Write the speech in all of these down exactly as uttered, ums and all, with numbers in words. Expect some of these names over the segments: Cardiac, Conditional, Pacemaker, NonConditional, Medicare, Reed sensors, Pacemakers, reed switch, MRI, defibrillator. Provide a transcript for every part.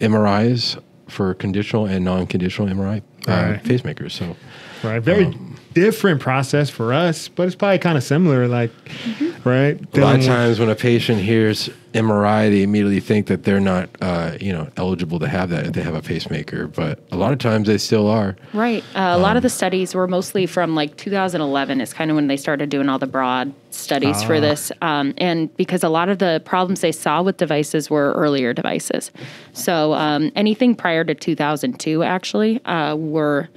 M R Is for conditional and non-conditional M R I uh, right. pacemakers. So, right, very um, different process for us, but it's probably kind of similar. Like, mm-hmm. right? A lot of times when a patient hears M R I, they immediately think that they're not, uh, you know, eligible to have that if they have a pacemaker. But a lot of times they still are. Right. Uh, a um, lot of the studies were mostly from like two thousand eleven is kind of when they started doing all the broad studies ah. for this. Um, and because a lot of the problems they saw with devices were earlier devices. So um, anything prior to two thousand two actually uh, were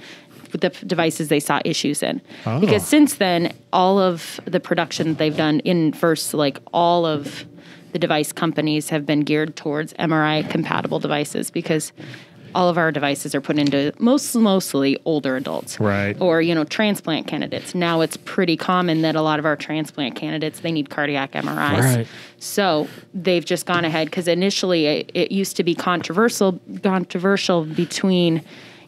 the devices they saw issues in. Oh. Because since then, all of the production they've done in first, like all of the device companies have been geared towards M R I-compatible devices because all of our devices are put into most, mostly older adults. Right. Or, you know, transplant candidates. Now it's pretty common that a lot of our transplant candidates, they need cardiac M R Is. Right. So they've just gone ahead because initially it, it used to be controversial, controversial between...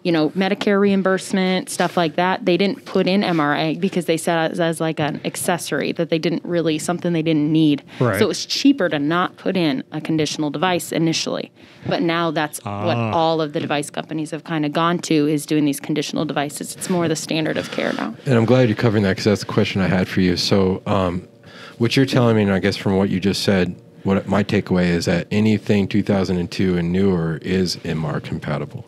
you know, Medicare reimbursement, stuff like that. They didn't put in M R I because they said it as like an accessory that they didn't really, something they didn't need. Right. So it was cheaper to not put in a conditional device initially. But now that's ah. what all of the device companies have kind of gone to is doing these conditional devices. It's more the standard of care now. And I'm glad you're covering that because that's the question I had for you. So um, what you're telling me, and I guess from what you just said, what my takeaway is that anything two thousand two and newer is M R compatible.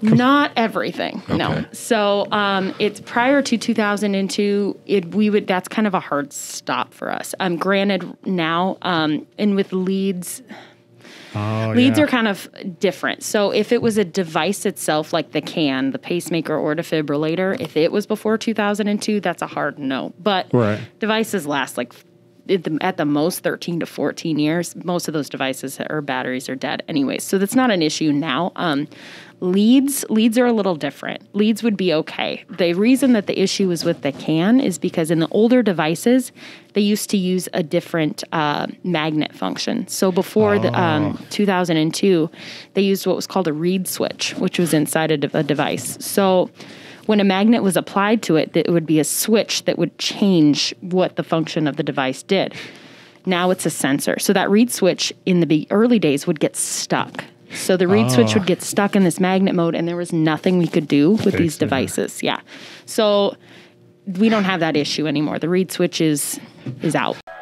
Not everything, okay. no. So um, it's prior to two thousand two. It we would that's kind of a hard stop for us. Um, granted, now um, and with leads, oh, leads yeah. are kind of different. So if it was a device itself, like the can, the pacemaker or defibrillator, if it was before two thousand two, that's a hard no. But right. devices last like. At the most thirteen to fourteen years, most of those devices or batteries are dead anyways. So that's not an issue now. Um, leads, leads are a little different. Leads would be okay. The reason that the issue is with the can is because in the older devices, they used to use a different uh, magnet function. So before oh. the, um, two thousand two, they used what was called a reed switch, which was inside a, de- a device. So... when a magnet was applied to it, it would be a switch that would change what the function of the device did. Now it's a sensor. So that reed switch in the early days would get stuck. So the reed oh. switch would get stuck in this magnet mode, and there was nothing we could do with Fix these devices. It. Yeah. So we don't have that issue anymore. The reed switch is, is out.